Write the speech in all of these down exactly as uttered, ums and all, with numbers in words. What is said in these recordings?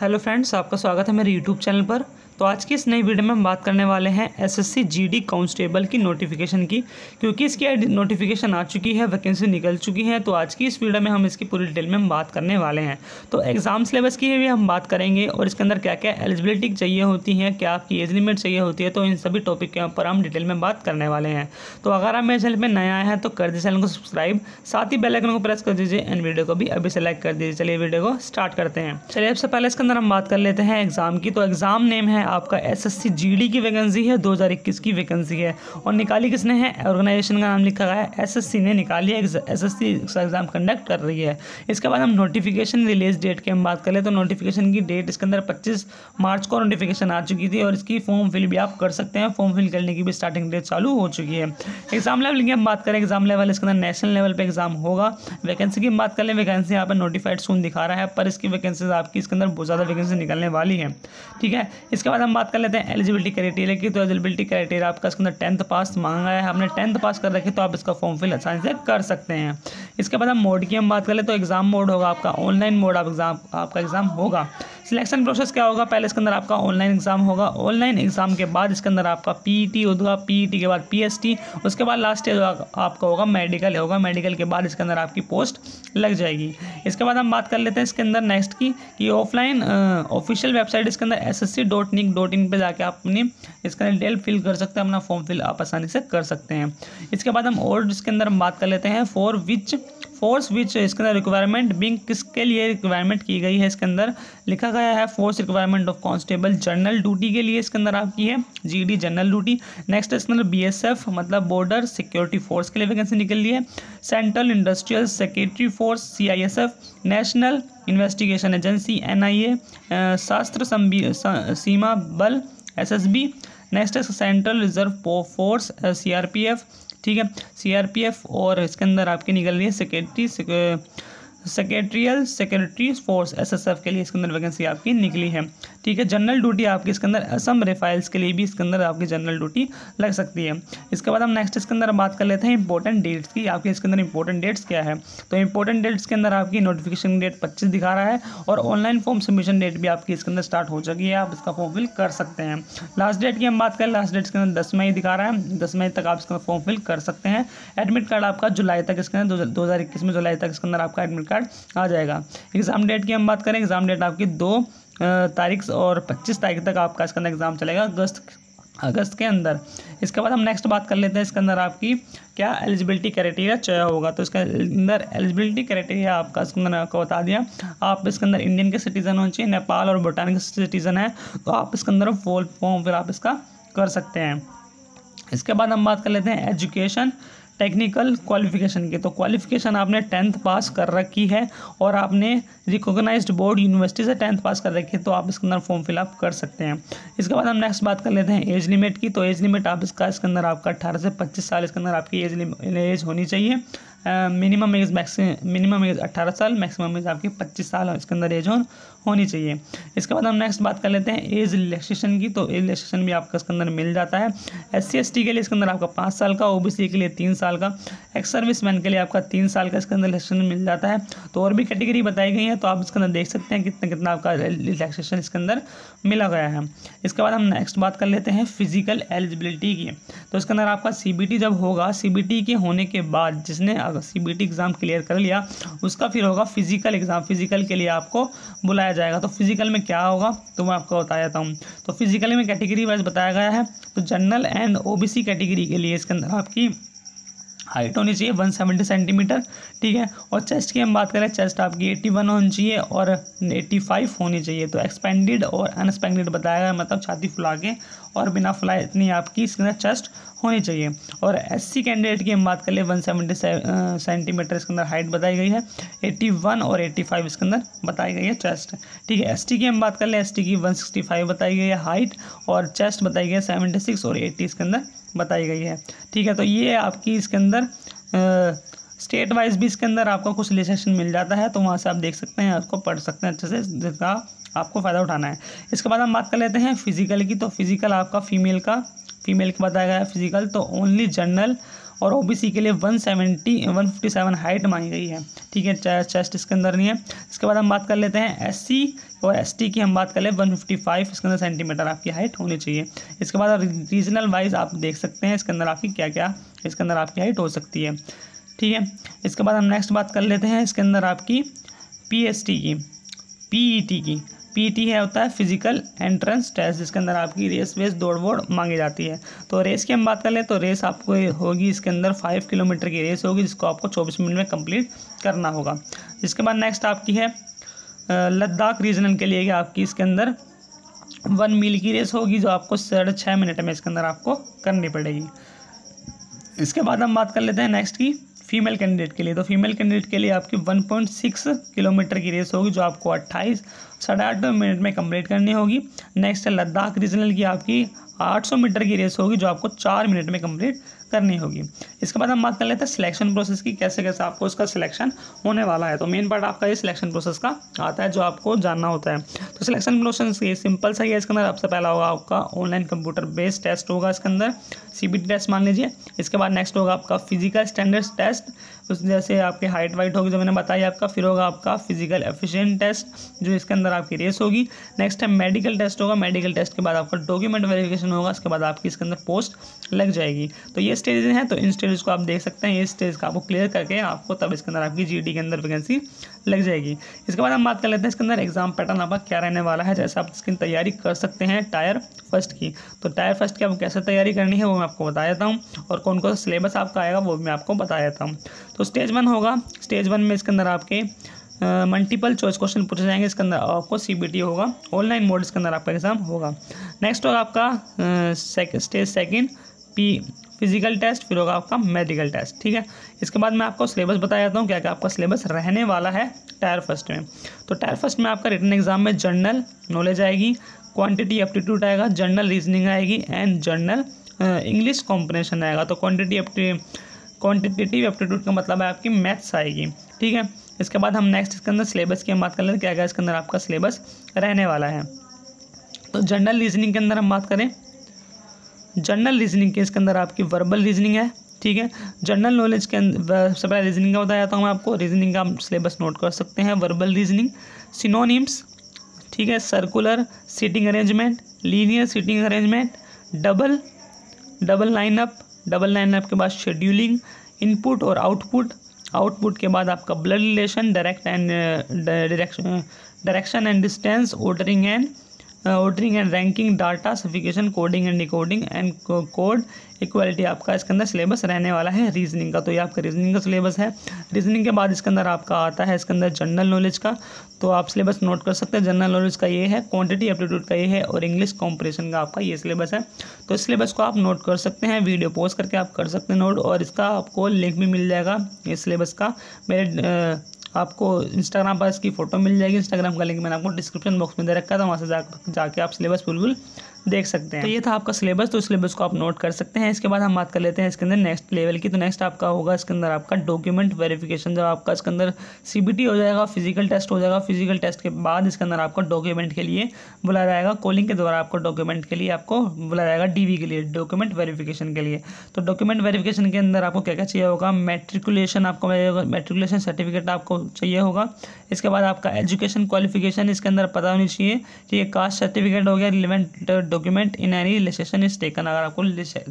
Hello friends, आपका स्वागत है मेरे यूट्यूब चैनल पर। तो आज की इस नई वीडियो में हम बात करने वाले हैं एसएससी जीडी कांस्टेबल की नोटिफिकेशन की, क्योंकि इसकी नोटिफिकेशन आ चुकी है, वैकेंसी निकल चुकी है। तो आज की इस वीडियो में हम इसकी पूरी डिटेल में हम बात करने वाले हैं। तो एग्ज़ाम सिलेबस की भी हम बात करेंगे और इसके अंदर क्या क्या एलिजिबिलिटी चाहिए होती है, क्या आपकी एज लिमिट चाहिए होती है, तो इन सभी टॉपिक के ऊपर हम डिटेल में बात करने वाले हैं। तो अगर आप मेरे चैनल पर नया आए हैं तो कर दीजिए चैनल को सब्सक्राइब, साथ ही बेल आइकन को प्रेस कर दीजिए एंड वीडियो को भी अभी से लाइक कर दीजिए। चलिए वीडियो को स्टार्ट करते हैं। चलिए सबसे पहले इसके अंदर हम बात कर लेते हैं एग्ज़ाम की। तो एग्ज़ाम नेम है आपका एसएससी जीडी की वैकेंसी है, दो हज़ार इक्कीस की वैकेंसी है। और निकाली किसने है, ऑर्गेनाइजेशन का नाम लिखा गया है एसएससी ने निकाली है, एसएससी एग्जाम कंडक्ट कर रही है। इसके बाद हम नोटिफिकेशन रिलीज डेट की हम बात कर ले तो नोटिफिकेशन की डेट इसके अंदर पच्चीस मार्च को नोटिफिकेशन आ चुकी थी और इसकी फॉर्म फिल भी आप कर सकते हैं। फॉर्म फिल करने की भी स्टार्टिंग डेट चालू हो चुकी है। एग्जाम लेवल की हम बात करें, एग्जाम लेवल इसके अंदर नेशनल लेवल पर एग्जाम होगा। वैकेंसी की बात कर लें, वैकेंसी यहाँ पर नोटिफाइड सून दिखा रहा है, पर इसकी वैकेंसीज आपकी इसके अंदर बहुत ज़्यादा वैकेंसी निकलने वाली है। ठीक है, इसके बाद हम बात कर लेते हैं एलिजिबिलिटी क्राइटेरिया की। तो एलिजिबिलिटी क्राइटेरिया आपका इसके अंदर टेंथ पास मांगा है, आपने टेंथ पास कर रखी तो आप इसका फॉर्म फिल आसानी से कर सकते हैं। इसके बाद हम मोड की हम बात कर ले तो एग्जाम मोड होगा आपका ऑनलाइन मोड, आप एग्जाम आपका एग्जाम होगा। सिलेक्शन प्रोसेस क्या होगा, पहले इसके अंदर आपका ऑनलाइन एग्जाम होगा, ऑनलाइन एग्जाम के बाद इसके अंदर आपका पीईटी होगा, पीईटी के बाद पीएसटी, उसके बाद लास्ट स्टेज आपका होगा मेडिकल होगा, मेडिकल के बाद इसके अंदर आपकी पोस्ट लग जाएगी। इसके बाद हम बात कर लेते हैं इसके अंदर नेक्स्ट की कि ऑफलाइन ऑफिशियल वेबसाइट इसके अंदर S S C dot nic dot in पर जाके आप अपनी इसके अंदर डिटेल फिल कर सकते हैं, अपना फॉर्म फिल आप आसानी से कर सकते हैं। इसके बाद हम और इसके अंदर हम बात कर लेते हैं फॉर विच फोर्स विच इसके अंदर रिक्वायरमेंट बिंग किसके लिए रिक्वायरमेंट की गई है, इसके अंदर लिखा गया है force requirement of constable general duty के लिए इसके अंदर आपकी है जीडी जनरल ड्यूटी। नेक्स्ट इसके अंदर बीएसएफ मतलब बॉर्डर सिक्योरिटी फोर्स के लिए वैकेंसी निकल रही है, central industrial secretary force CISF, national investigation agency NIA, Sashastra Seema Bal SSB, next central reserve force CRPF, ठीक है सीआरपीएफ, और इसके अंदर आपकी निकल रही है secretary secretarial secretary force SSF के लिए इसके अंदर वैकेंसी आपकी निकली है। ठीक है, जनरल ड्यूटी आपकी इसके अंदर असम राइफल्स के लिए भी इसके अंदर आपकी जनरल ड्यूटी लग सकती है। इसके बाद हम नेक्स्ट इसके अंदर बात कर लेते हैं इंपॉर्टेंट डेट्स की, आपके इसके अंदर इंपॉर्टेंट डेट्स क्या है। तो इंपॉर्टेंट डेट्स के अंदर आपकी नोटिफिकेशन डेट पच्चीस दिखा रहा है और ऑनलाइन फॉर्म सबमिशन डेट भी आपकी इसके अंदर स्टार्ट हो चुकी है, आप इसका फॉर्म फिल कर सकते हैं। लास्ट डेट की हम बात करें, लास्ट डेट के अंदर दस मई दिखा रहा है, दस मई तक आप इसका फॉर्म फिल कर सकते हैं। एडमिट कार्ड आपका जुलाई तक इसके अंदर दो हज़ार इक्कीस में जुलाई तक इसके अंदर आपका एडमिट आ जाएगा। एग्जाम डेट की हम बात करें, एग्जाम डेट आपकी दो तारीख और पच्चीस तारीख तक आपका इसके अंदर एग्जाम चलेगा अगस्त अगस्त के अंदर। इसके बाद हम नेक्स्ट बात कर लेते हैं इसके अंदर आपकी क्या एलिजिबिलिटी क्राइटेरिया चया होगा। तो इसके अंदर एलिजिबिलिटी क्राइटेरिया आपका इसके अंदर आपको बता दिया, आप इसके अंदर इंडियन के सिटीज़न होना चाहिए, नेपाल और भूटान के सिटीज़न है तो आप इसके अंदर फॉल फॉर्म फिर आप इसका कर सकते हैं। इसके बाद हम बात कर लेते हैं एजुकेशन टेक्निकल क्वालिफिकेशन की। तो क्वालिफिकेशन आपने टेंथ पास कर रखी है और आपने रिकॉग्नाइज्ड बोर्ड यूनिवर्सिटी से टेंथ पास कर रखी है तो आप इसके अंदर फॉर्म फिलअप कर सकते हैं। इसके बाद हम नेक्स्ट बात कर लेते हैं एज लिमिट की। तो एज लिमिट आप इसका इसके अंदर आपका अट्ठारह से पच्चीस साल इसके अंदर आपकी एज एज होनी चाहिए। Minimum age max minimum age अट्ठारह साल, मैक्सिमम एज आपकी पच्चीस साल इसके अंदर एज होन होनी चाहिए। इसके बाद हम नेक्स्ट बात कर लेते हैं एज रिलैक्सेशन की। तो एज रिलैक्सेशन भी आपका इसके अंदर मिल जाता है। एस सी एस टी के लिए इसके अंदर आपका पाँच साल का, ओबीसी के लिए तीन साल का, एक्स सर्विस मैन के लिए आपका तीन साल का इसके अंदर रिलैक्सेशन मिल जाता है। तो और भी कैटेगरी बताई गई है तो आप इसके अंदर देख सकते हैं कितना कितना आपका रिलैक्सेशन इसके अंदर मिला गया है। इसके बाद हम नेक्स्ट बात कर लेते हैं फिजिकल एलिजिबिलिटी की। तो इसके अंदर आपका सी बी टी जब होगा, सी बी टी के होने के बाद जिसने C B T exam clear कर लिया उसका फिर होगा फिजिकल एग्ज़ाम, फिजिकल के लिए आपको बुलाया जाएगा। तो फिजिकल में क्या होगा तो मैं आपको बता देता हूँ। तो फिजिकल में कैटेगरी वाइज बताया गया है, तो जनरल एंड ओबीसी कैटेगरी के लिए इसके अंदर आपकी हाइट होनी चाहिए एक सौ सत्तर सेंटीमीटर, ठीक है, और चेस्ट की हम बात करें चेस्ट आपकी इक्यासी होनी चाहिए और पचासी होनी चाहिए। तो एक्सपेंडेड और अनएक्सपेंडेड बताया गया, मतलब छाती फुला के और बिना फुलाए इतनी आपकी इसके अंदर चेस्ट होनी चाहिए। और एससी कैंडिडेट की हम बात कर ले एक सौ सत्तर सेंटीमीटर इसके अंदर हाइट बताई गई है, इक्यासी और पचासी इसके अंदर बताई गई है चेस्ट, ठीक है। एसटी की हम बात कर ले, एसटी की एक सौ पैंसठ बताई गई है हाइट और चेस्ट बताई गई है छिहत्तर और अस्सी इसके अंदर बताई गई है, ठीक है। तो ये आपकी इसके अंदर स्टेट वाइज भी इसके अंदर आपको कुछ रिलेक्सेशन मिल जाता है तो वहाँ से आप देख सकते हैं, आपको पढ़ सकते हैं अच्छे से जिसका आपको फ़ायदा उठाना है। इसके बाद हम बात कर लेते हैं फिजिकल की। तो फिजिकल आपका फीमेल का फीमेल का बताया गया है फिजिकल, तो ओनली जनरल और ओबीसी के लिए one seventy one fifty seven height मांगी गई है। ठीक है, चेस्ट इसके अंदर नहीं है। इसके बाद हम बात कर लेते हैं एससी और एसटी की, हम बात कर लें वन फिफ्टी फाइव इसके अंदर सेंटीमीटर आपकी हाइट होनी चाहिए। इसके बाद रीजनल वाइज आप देख सकते हैं इसके अंदर आपकी क्या क्या इसके अंदर आपकी हाइट हो सकती है। ठीक है, इसके बाद हम नेक्स्ट बात कर लेते हैं इसके अंदर आपकी पीएसटी की, पीईटी की। पीईटी है होता है फिजिकल एंट्रेंस टेस्ट, जिसके अंदर आपकी रेस वेस दौड़ वोड़ मांगी जाती है। तो रेस की हम बात कर लें तो रेस आपको होगी इसके अंदर फाइव किलोमीटर की रेस होगी, जिसको आपको चौबीस मिनट में कंप्लीट करना होगा। इसके बाद नेक्स्ट आपकी है लद्दाख रीजनल के लिए आपकी इसके अंदर वन मील की रेस होगी, जो आपको साढ़े छः मिनट में इसके अंदर आपको करनी पड़ेगी। इसके बाद हम बात कर लेते हैं नेक्स्ट की फीमेल कैंडिडेट के लिए। तो फीमेल कैंडिडेट के लिए आपकी वन पॉइंट सिक्स किलोमीटर की रेस होगी, जो आपको अट्ठाईस साढ़े आठ मिनट में कंप्लीट करनी होगी। नेक्स्ट है लद्दाख रीजनल की आपकी आठ सौ मीटर की रेस होगी, जो आपको चार मिनट में कंप्लीट करनी होगी। इसके बाद हम बात कर लेते हैं सिलेक्शन प्रोसेस की, कैसे कैसे आपको इसका सिलेक्शन होने वाला है। तो मेन पार्ट आपका ये सिलेक्शन प्रोसेस का आता है, जो आपको जानना होता है। तो सिलेक्शन प्रोसेस ये सिंपल सा ही है। इसके अंदर सबसे पहला होगा आपका ऑनलाइन कंप्यूटर बेस्ड टेस्ट होगा, इसके अंदर सीबीटी टेस्ट मान लीजिए। इसके बाद नेक्स्ट होगा आपका फिजिकल स्टैंडर्ड्स टेस्ट, उस जैसे आपकी हाइट वाइट होगी जो मैंने बताया आपका। फिर होगा आपका फिजिकल एफिशिएंट टेस्ट, जो इसके अंदर आपकी रेस होगी। नेक्स्ट है मेडिकल टेस्ट होगा, मेडिकल टेस्ट के बाद आपका डॉक्यूमेंट वेरिफिकेशन होगा, इसके बाद आपकी इसके अंदर पोस्ट लग जाएगी। तो ये स्टेजेस हैं, तो इन स्टेजेस को आप देख सकते हैं। ये स्टेज का आपको क्लियर करके आपको तब इसके अंदर आपकी जीडी के अंदर वैकेंसी लग जाएगी। इसके बाद हम बात कर लेते हैं इसके अंदर एग्जाम पैटर्न आपका क्या रहने वाला है, जैसे आप इसकी तैयारी कर सकते हैं टायर फर्स्ट की। तो टायर फर्स्ट की आपको कैसे तैयारी करनी है वो मैं आपको बता देता हूँ, और कौन कौन सिलेबस आपका आएगा वो मैं आपको बता देता हूँ। तो स्टेज वन होगा, स्टेज वन में इसके अंदर आपके मल्टीपल चॉइस क्वेश्चन पूछे जाएंगे। इसके अंदर आपको सीबीटी होगा, ऑनलाइन मोड इसके अंदर आपका एग्जाम होगा। नेक्स्ट होगा आपका stage second P physical test, फिर होगा आपका मेडिकल टेस्ट। ठीक है, इसके बाद मैं आपको सिलेबस बता देता हूँ क्या क्या आपका सिलेबस रहने वाला है टायर फर्स्ट में। तो टायर फर्स्ट में आपका रिटन एग्जाम में जनरल नॉलेज आएगी, क्वान्टिटी एप्टीट्यूड आएगा, जनरल रीजनिंग आएगी एंड जनरल इंग्लिश कॉम्बिनेशन आएगा। तो क्वान्टिटी एप्टी क्वान्टिटेटिव एप्टीट्यूड का मतलब है आपकी मैथ्स आएगी। ठीक है, इसके बाद हम नेक्स्ट इसके अंदर सिलेबस की हम बात कर लेते हैं क्या क्या इसके अंदर आपका सिलेबस रहने वाला है। तो जनरल रीजनिंग के अंदर हम बात करें, जनरल रीजनिंग के इसके अंदर आपकी वर्बल रीजनिंग है। ठीक है, जनरल नॉलेज के अंदर सबसे पहले रीजनिंग का बताया था मैं आपको। रीजनिंग का आप सिलेबस नोट कर सकते हैं, वर्बल रीजनिंग, सिनोनिम्स, ठीक है, circular seating arrangement, linear seating arrangement, double double lineup, double lineup के बाद शेड्यूलिंग, इनपुट और आउटपुट, आउटपुट के बाद आपका blood relation, direct and direction direction and distance, ordering and ordering and ranking, data sufficiency, coding and decoding and code equality आपका इसके अंदर syllabus रहने वाला है रीजनिंग का। तो ये आपका रीजनिंग का सिलेबस है। रीजनिंग के बाद इसके अंदर आपका आता है इसके अंदर जनरल नॉलेज का। तो आप सिलेबस नोट कर सकते हैं, जनरल नॉलेज का ये है, क्वांटिटी एप्टीट्यूड का ये है और इंग्लिश कॉम्प्रिहेंशन का आपका ये सिलेबस है। तो इस सिलेबस को आप नोट कर सकते हैं, वीडियो पॉज करके आप कर सकते हैं नोट, और इसका आपको लिंक भी मिल जाएगा इस सिलेबस का। मेरे आपको इंस्टाग्राम पर इसकी फ़ोटो मिल जाएगी, इंस्टाग्राम का लिंक मैंने आपको डिस्क्रिप्शन बॉक्स में दे रखा था, वहाँ से जा जाके आप सिलेबस बिल्कुल देख सकते हैं। तो ये था आपका सिलेबस, तो सिलेबस को आप नोट कर सकते हैं। इसके बाद हम बात कर लेते हैं इसके अंदर नेक्स्ट लेवल की। तो नेक्स्ट आपका होगा इसके अंदर आपका डॉक्यूमेंट वेरिफिकेशन, जब आपका इसके अंदर सीबीटी हो जाएगा, फिजिकल टेस्ट हो जाएगा। फिजिकल टेस्ट के बाद इसके अंदर आपको डॉक्यूमेंट के लिए बुलाया जाएगा, कॉलिंग के द्वारा आपको डॉक्यूमेंट के लिए आपको बुलाया जाएगा, डीवी के लिए, डॉक्यूमेंट वेरिफिकेशन के लिए। तो डॉक्यूमेंट वेरिफिकेशन के अंदर आपको क्या क्या चाहिए होगा, मेट्रिकुलेशन आपको मेट्रिकुलेशन सर्टिफिकेट आपको चाहिए होगा। इसके बाद आपका एजुकेशन क्वालिफिकेशन इसके अंदर पता होनी चाहिए, ये कास्ट सर्टिफिकेट हो गया, relevant document in any relaxation is taken, अगर आपको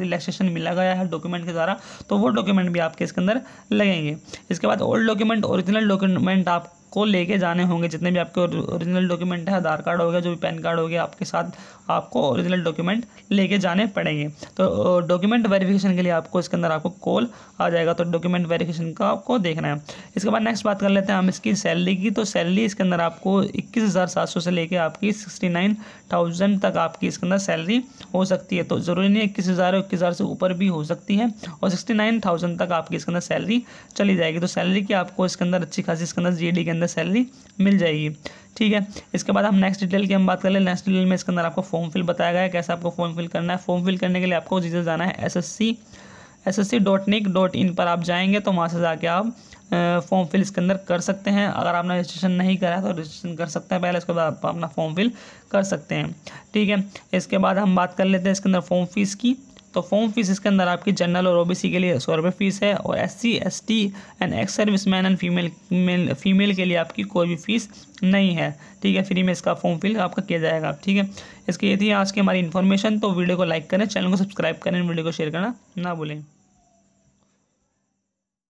रिलैक्सेशन मिला गया है डॉक्यूमेंट के द्वारा तो वो डॉक्यूमेंट भी आपके इसके अंदर लगेंगे। इसके बाद ओल्ड डॉक्यूमेंट, ओरिजिनल डॉक्यूमेंट आप को लेके जाने होंगे, जितने भी आपके ओरिजिनल डॉक्यूमेंट है, आधार कार्ड हो गया, जो भी पैन कार्ड हो गया, आपके साथ आपको ओरिजिनल डॉक्यूमेंट लेके जाने पड़ेंगे। तो डॉक्यूमेंट वेरिफिकेशन के लिए आपको इसके अंदर आपको कॉल आ जाएगा, तो डॉक्यूमेंट वेरिफिकेशन का आपको देखना है। इसके बाद नेक्स्ट बात कर लेते हैं हम इसकी सैलरी की। तो सैलरी इसके अंदर आपको इक्कीस हज़ार सात सौ से लेकर आपकी सिक्सटी नाइन थाउजेंड तक आपकी इसके अंदर सैलरी हो सकती है। तो ज़रूरी नहीं इक्कीस हज़ार इक्कीस हज़ार से ऊपर भी हो सकती है, और सिक्सटी नाइन थाउजेंड तक आपकी इसके अंदर सैलरी चली जाएगी। तो सैलरी की आपको इसके अंदर अच्छी खासी इसके अंदर जी डी के अंदर सैलरी मिल जाएगी। ठीक है, इसके बाद हम नेक्स्ट डिटेल की हम बात कर ले। नेक्स्ट डिटेल में इसके अंदर आपको फॉर्म फिल बताया गया है, कैसे आपको फॉर्म फिल करना है। फॉर्म फिल करने के लिए आपको जिसे जाना है SSC SSC dot nic dot in पर आप जाएंगे, तो वहाँ से जाके आप फॉर्म फिल इसके अंदर कर सकते हैं। अगर आपने रजिस्ट्रेशन नहीं करा है तो रजिस्ट्रेशन कर सकते हैं पहले, उसके बाद आप अपना फॉर्म फिल कर सकते हैं। ठीक है, इसके बाद हम बात कर लेते हैं इसके अंदर फॉर्म फीस की। तो फॉर्म फीस इसके अंदर आपकी जनरल और ओबीसी के लिए सौ रुपये फीस है और SC ST and ex service man and female male female के लिए आपकी कोई भी फीस नहीं है। ठीक है, फ्री में इसका फॉर्म फिल आपका किया जाएगा। ठीक है, इसकी ये थी आज की हमारी इन्फॉर्मेशन। तो वीडियो को लाइक करें, चैनल को सब्सक्राइब करें, वीडियो को शेयर करना ना भूलें।